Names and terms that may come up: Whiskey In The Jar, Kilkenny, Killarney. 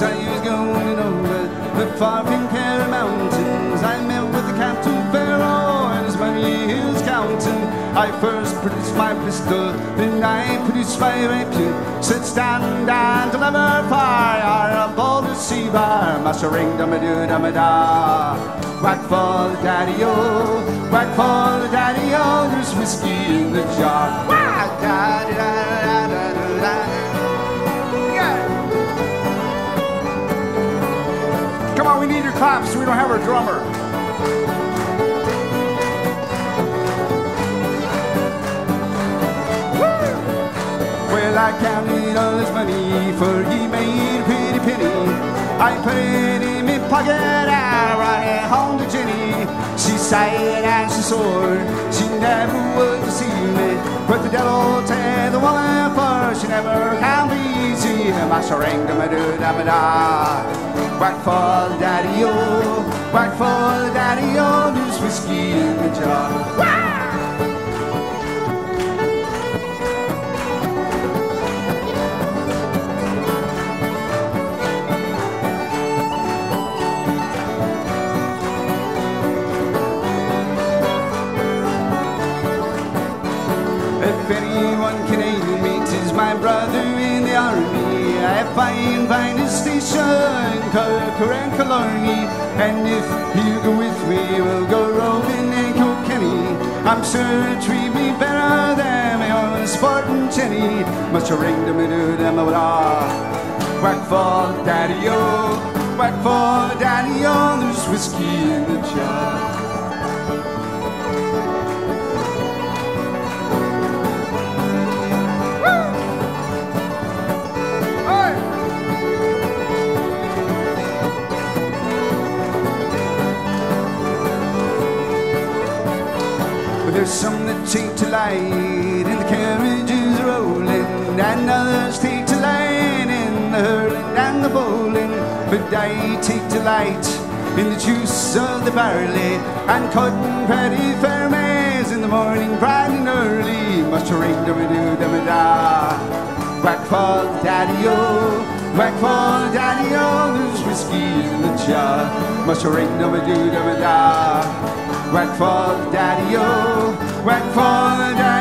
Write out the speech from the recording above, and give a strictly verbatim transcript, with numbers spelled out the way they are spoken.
years I was going over the far pink hair mountains. I met with the Captain Pharaoh and his money he was counting. I first produced my pistol, then I produced my rapier. Said stand and deliver fire upon the sea bar. Mastering da ma do da ma da. Whack for the daddy-o, whack for the daddy-o. There's whiskey in the jar. Whack da da da da da da. We need your claps, we don't have our drummer. Woo! Well, I counted all his money, for he made a pretty penny. I put it in my pocket, I brought it home to Jenny. She sighed and she swore, she never would deceive me. But the devil tear the woman, for she never can be easy. Ma-sha-ring-a-ma-do-da-ma-da. Whack for the daddy-o, whack for the daddy-o, there's whiskey in the jar. Wah! If anyone can aid me, 'tis my brother in the army. If I invite his station, Kirker and Killarney, and if you go with me, we'll go roving and Kilkenny. I'm sure you'll treat me better than my own Spartan Jenny. Must ring the minute and my blah. Whack for the daddy-o, whack for the daddy-o, there's whiskey in the jar. There's some that take to light and the carriages rolling, and others take to light in the hurling and the bowling. But I take delight in the juice of the barley and cotton paddy fair maize in the morning bright and early. Must ring da ma do da ma da. Whack for the daddy-o, whack for the daddy-o, there's whiskey in the jar. Must ring da ma do da ma da. Whack for the daddy-o, whack for the daddy-o.